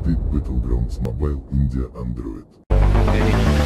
hosted Battlegrounds Mobile India Android.